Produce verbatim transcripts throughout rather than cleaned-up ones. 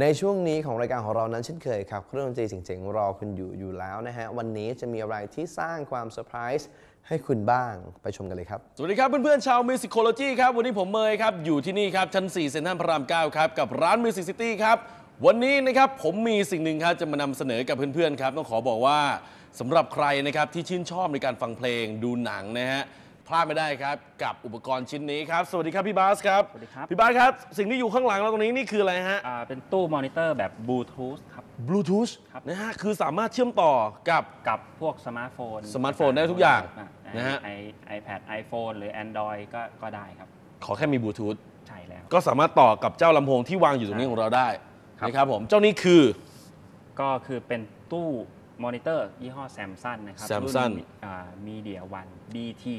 ในช่วงนี้ของรายการของเรานั้นเช่นเคยครับเครื่องดนตรีเจ๋งๆรอคุณอยู่อยู่แล้วนะฮะวันนี้จะมีอะไรที่สร้างความเซอร์ไพรส์ให้คุณบ้างไปชมกันเลยครับสวัสดีครับเพื่อนๆชาว Musicology ครับวันนี้ผมเมย์ครับอยู่ที่นี่ครับชั้นสี่เซ็นทรัลพระรามเก้าครับกับร้าน Music City ครับวันนี้นะครับผมมีสิ่งหนึ่งครับจะมานำเสนอกับเพื่อนๆครับต้องขอบอกว่าสำหรับใครนะครับที่ชื่นชอบในการฟังเพลงดูหนังนะฮะพลาดไม่ได้ครับกับอุปกรณ์ชิ้นนี้ครับสวัสดีครับพี่บาสครับสวัสดีครับพี่บาสครับสิ่งที่อยู่ข้างหลังเราตรงนี้นี่คืออะไรฮะอ่าเป็นตู้มอนิเตอร์แบบบลูทูธครับบลูทูธนะฮะคือสามารถเชื่อมต่อกับกับพวกสมาร์ทโฟนสมาร์ทโฟนได้ทุกอย่างนะฮะไอแพดไอโฟนหรือ Android ก็ก็ได้ครับขอแค่มีบลูทูธใช่แล้วก็สามารถต่อกับเจ้าลำโพงที่วางอยู่ตรงนี้ของเราได้นะครับผมเจ้านี้คือก็คือเป็นตู้มอนิเตอร์ยี่ห้อแซมซังนะครับรุ่นมีเดียวันบีที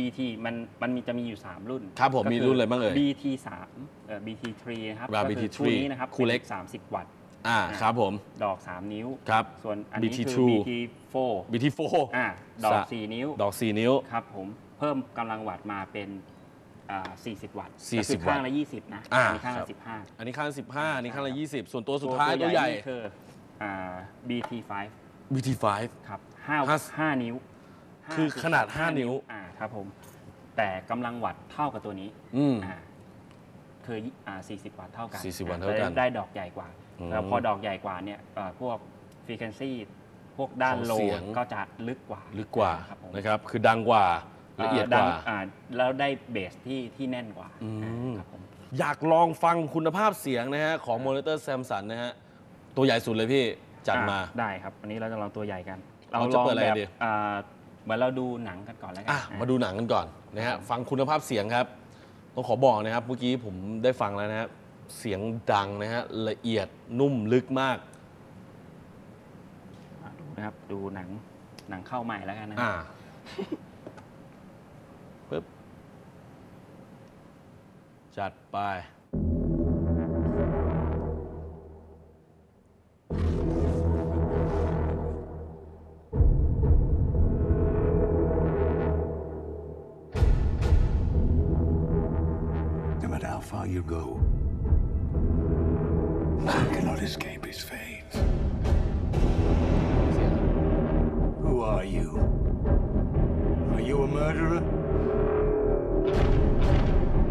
บีทีมันมันมีจะมีอยู่สามรุ่นครับผมมีรุ่นอะไรบ้างเอ่ยบีทีสามเอ่อบีทีทรีนะครับก็คือคู่นี้นะครับคู่เล็กสามสิบวัตต์อ่าครับผมดอกสามนิ้วครับส่วนอันนี้คือบีทีโฟบีทีโฟอ่าดอกสี่นิ้วดอกสี่นิ้วครับผมเพิ่มกำลังวัตต์มาเป็นสี่สิบวัตต์คือข้างละยี่สิบนะอันนี้ข้างละสิบห้าอันนี้ข้างละสิบห้าอันนี้ข้างละยี่สิบส่วนตัวสุดท้ายตัวใหญ่คือบี ที ไฟว์ บี ที ไฟว์ ครับห้านิ้วคือขนาดห้านิ้วอ่าครับผมแต่กำลังวัตต์เท่ากับตัวนี้อืมอ่าคืออ่าสี่สิบวัตต์เท่ากันสี่สิบวัตต์เท่ากันได้ดอกใหญ่กว่าแล้วพอดอกใหญ่กว่าเนี่ยพวกฟรีเควนซีพวกด้านโลก็จะลึกกว่าลึกกว่านะครับคือดังกว่าละเอียดกว่าแล้วได้เบสที่ที่แน่นกว่าครับผมอยากลองฟังคุณภาพเสียงนะฮะของมอนิเตอร์แซมซังนะฮะตัวใหญ่สุดเลยพี่จัดมาได้ครับวันนี้เราจะลองตัวใหญ่กันเราจะเปิดอะไรดีเหมือนเราดูหนังกันก่อนแล้วกันมาดูหนังกันก่อนนะฮะฟังคุณภาพเสียงครับต้องขอบอกนะครับเมื่อกี้ผมได้ฟังแล้วนะครับเสียงดังนะฮะละเอียดนุ่มลึกมากดูนะครับดูหนังหนังเข้าใหม่แล้วกันนะปึ๊บจัดไปFar you go, you cannot escape his fate. Who are you? Are you a murderer?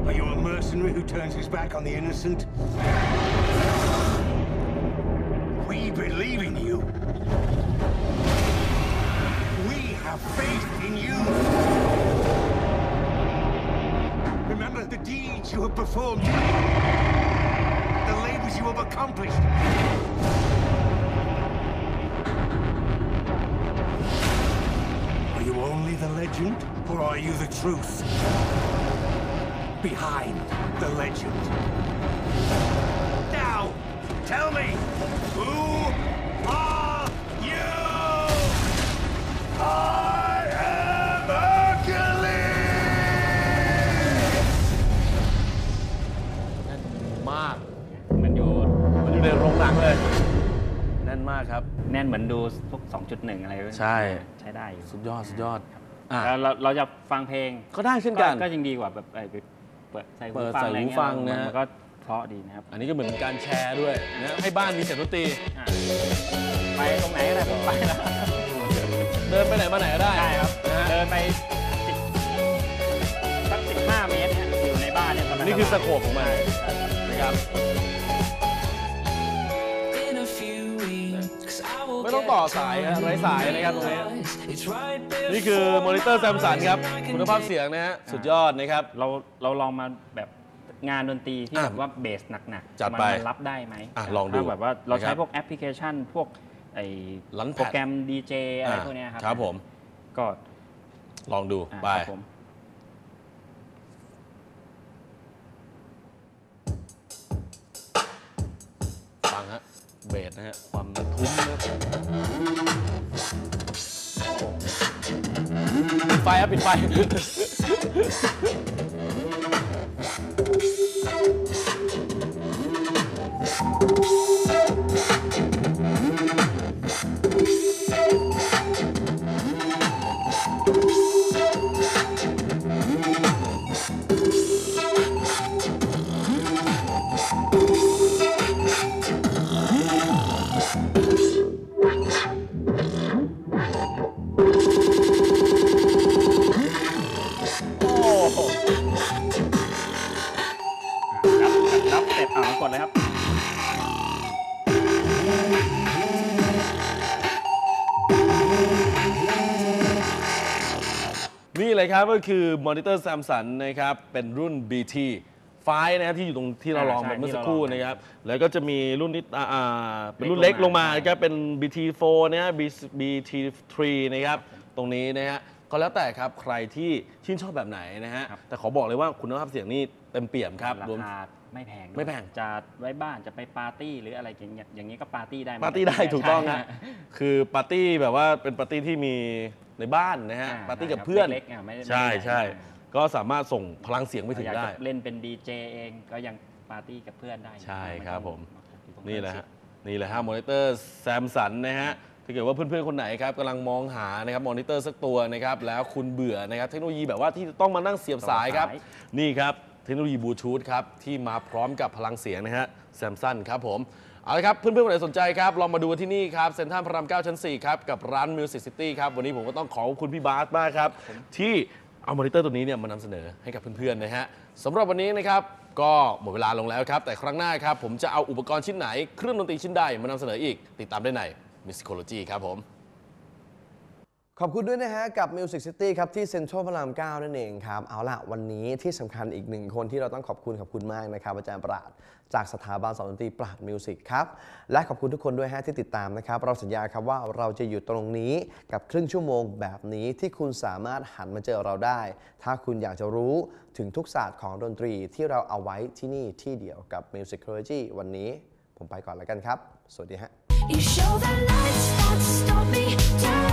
Are you a mercenary who turns his back on the innocent? We believe in you. We have faith in you.Remember the deeds you have performed, the labors you have accomplished. Are you only the legend, or are you the truth? Behind the legend. Now, tell me, who are you? Areแน่นมากครับแน่นเหมือนดูพวก สองจุดหนึ่ง อะไรใช่ใช้ได้อยู่สุดยอดสุดยอดแล้วเราจะฟังเพลงก็ได้เช่นกันก็ยังดีกว่าแบบเปิดใส่หูฟังนะมันก็เพราะดีนะครับอันนี้ก็เหมือนเป็นการแชร์ด้วยนะให้บ้านมีเสียงดนตรีไปตรงไหนก็ได้ผมไปแล้วเดินไปไหนมาไหนก็ได้ได้ครับเดินไปสักสิบห้าเมตรอยู่ในบ้านเนี่ยนี่คือสโคปของมันนะครับไม่ต้องต่อสายไร้สายนะครับตรงนี้นี่คือมอนิเตอร์แซมซังครับคุณภาพเสียงนะฮะสุดยอดนะครับเราเราลองมาแบบงานดนตรีที่แบบว่าเบสหนักๆมันรับได้ไหมลองดูแบบว่าเราใช้พวกแอปพลิเคชันพวกไอ้โปรแกรมดีเจอะไรพวกนี้ครับครับผมก็ลองดูไปฟังฮะเบสนะฮะความทุ้มปิดไฟครับปิดไฟ เลยครับก็คือมอนิเตอร์ Samsung นะครับเป็นรุ่น บี ที ไฟนะครับที่อยู่ตรงที่เราลองไปเมื่อสักครู่นะครับแล้วก็จะมีรุ่นนี้เป็นรุ่นเล็กลงมาก็เป็น บี ที โฟร์ นะฮะ บี ที ทรี นะครับตรงนี้นะฮะก็แล้วแต่ครับใครที่ชื่นชอบแบบไหนนะฮะแต่ขอบอกเลยว่าคุณภาพเสียงนี่เต็มเปี่ยมครับรวมไม่แพงไม่แพงจะไว้บ้านจะไปปาร์ตี้หรืออะไรอย่างเงี้ยอย่างนี้ก็ปาร์ตี้ได้ปาร์ตี้ได้ถูกต้องนะคือปาร์ตี้แบบว่าเป็นปาร์ตี้ที่มีในบ้านนะฮะปาร์ตี้กับเพื่อนใช่ใช่ก็สามารถส่งพลังเสียงไปถึงได้เล่นเป็นดีเจเองก็ยังปาร์ตี้กับเพื่อนได้ใช่ครับผมนี่แหละนี่แหละฮะมอนิเตอร์ Samsung นะฮะถ้าเกิดว่าเพื่อนๆคนไหนครับกำลังมองหานะครับมอนิเตอร์สักตัวนะครับแล้วคุณเบื่อนะครับเทคโนโลยีแบบว่าที่ต้องมานั่งเสียบสายครับนี่ครับเทคโนโลยีบลูทูธครับที่มาพร้อมกับพลังเสียงนะฮะ Samsung ครับผมเอาละครับเพื่อนๆคนไหนสนใจครับลองมาดูที่นี่ครับเซ็นทรัลพระรามเก้าชั้นสี่ครับกับร้าน Music City ครับวันนี้ผมก็ต้องขอบคุณพี่บาสมากครับที่เอามอนิเตอร์ตัวนี้เนี่ยมานำเสนอให้กับเพื่อนๆนะฮะสำหรับวันนี้นะครับก็หมดเวลาลงแล้วครับแต่ครั้งหน้าครับผมจะเอาอุปกรณ์ชิ้นไหนเครื่องดนตรีชิ้นใดมานำเสนออีกติดตามได้ใน Musicology ครับผมขอบคุณด้วยนะฮะกับ Music City ครับที่เซ็นทรัลพระรามเก้านั่นเองครับเอาล่ะวันนี้ที่สำคัญอีกหนึ่งคนที่เราต้องขอบคุณขอบคุณมากนะครับอาจารย์ปราดจากสถาบันสอนดนตรีปราดมิวสิกครับและขอบคุณทุกคนด้วยฮะที่ติดตามนะครับเราสัญญาครับว่าเราจะอยู่ตรงนี้กับครึ่งชั่วโมงแบบนี้ที่คุณสามารถหันมาเจอเราได้ถ้าคุณอยากจะรู้ถึงทุกศาสตร์ของดนตรีที่เราเอาไว้ที่นี่ที่เดียวกับ Musicology วันนี้ผมไปก่อนแล้วกันครับสวัสดีฮะ